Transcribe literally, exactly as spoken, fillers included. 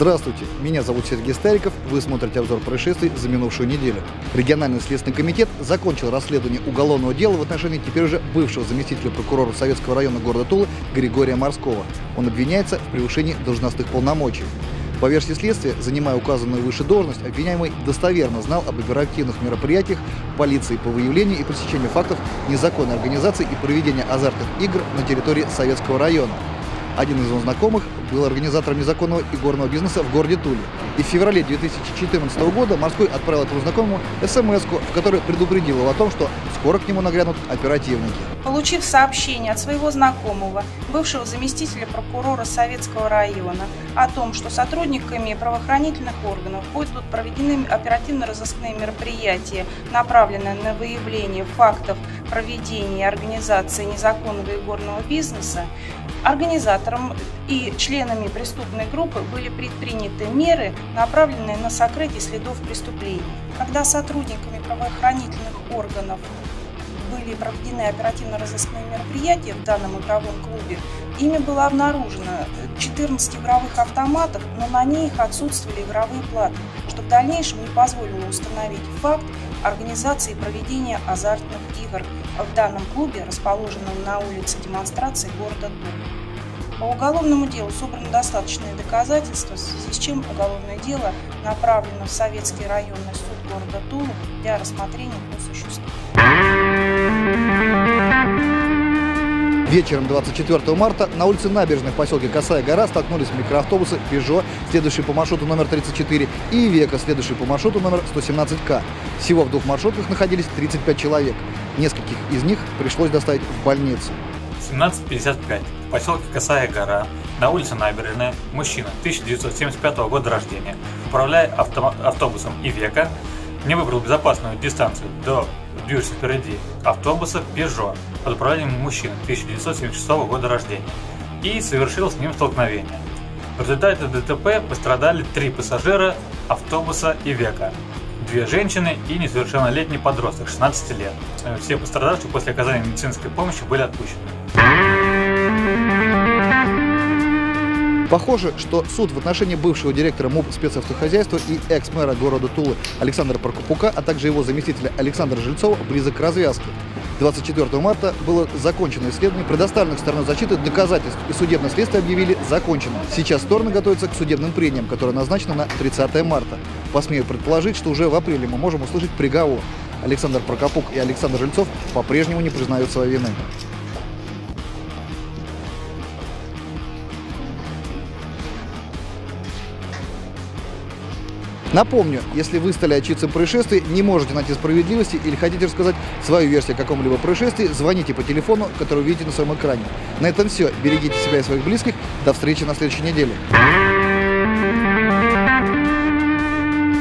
Здравствуйте, меня зовут Сергей Стариков, вы смотрите обзор происшествий за минувшую неделю. Региональный следственный комитет закончил расследование уголовного дела в отношении теперь уже бывшего заместителя прокурора Советского района города Тулы Григория Морского. Он обвиняется в превышении должностных полномочий. По версии следствия, занимая указанную выше должность, обвиняемый достоверно знал об оперативных мероприятиях полиции по выявлению и пресечению фактов незаконной организации и проведения азартных игр на территории Советского района. Один из его знакомых был организатором незаконного игорного бизнеса в городе Туле. И в феврале две тысячи четырнадцатого года Морской отправил этому знакомому эс эм эс-ку, в которой предупредил его о том, что скоро к нему нагрянут оперативники. Получив сообщение от своего знакомого, бывшего заместителя прокурора Советского района, о том, что сотрудниками правоохранительных органов будут проведены оперативно-розыскные мероприятия, направленные на выявление фактов проведения организации незаконного игорного бизнеса, организаторам и членами преступной группы были предприняты меры, направленные на сокрытие следов преступлений. Когда сотрудниками правоохранительных органов были проведены оперативно-розыскные мероприятия в данном игровом клубе, ими было обнаружено четырнадцать игровых автоматов, но на них отсутствовали игровые платы, что в дальнейшем не позволило установить факт организации проведения азартных игр в данном клубе, расположенном на улице Демонстрации города Тула. По уголовному делу собраны достаточные доказательства, в связи с чем уголовное дело направлено в Советский районный суд города Тулы для рассмотрения по существу. Вечером двадцать четвёртого марта на улице Набережной в поселке Косая Гора столкнулись микроавтобусы «Пежо», следующий по маршруту номер тридцать четыре, и «Ивека», следующий по маршруту номер сто семнадцать ка. Всего в двух маршрутках находились тридцать пять человек. Нескольких из них пришлось доставить в больницу. семнадцать пятьдесят пять. В поселке Косая Гора на улице Набережная мужчина тысяча девятьсот семьдесят пятого года рождения, управляя авто автобусом «Ивека», не выбрал безопасную дистанцию до бьющих впереди автобуса «Пежо» под управлением мужчины тысяча девятьсот семьдесят шестого года рождения и совершил с ним столкновение. В результате дэ тэ пэ пострадали три пассажира автобуса «Ивека», две женщины и несовершеннолетний подросток шестнадцати лет. Все пострадавшие после оказания медицинской помощи были отпущены. Похоже, что суд в отношении бывшего директора МУП спецавтохозяйства и экс-мэра города Тулы Александра Прокопука, а также его заместителя Александра Жильцова близок к развязке. двадцать четвёртого марта было закончено исследование предоставленных стороной защиты доказательств, и судебное следствие объявили законченным. Сейчас стороны готовятся к судебным прениям, которые назначены на тридцатое марта. Посмею предположить, что уже в апреле мы можем услышать приговор. Александр Прокопук и Александр Жильцов по-прежнему не признают своей вины. Напомню, если вы стали очевидцем происшествий, не можете найти справедливости или хотите рассказать свою версию о каком-либо происшествии, звоните по телефону, который вы видите на своем экране. На этом все. Берегите себя и своих близких. До встречи на следующей неделе.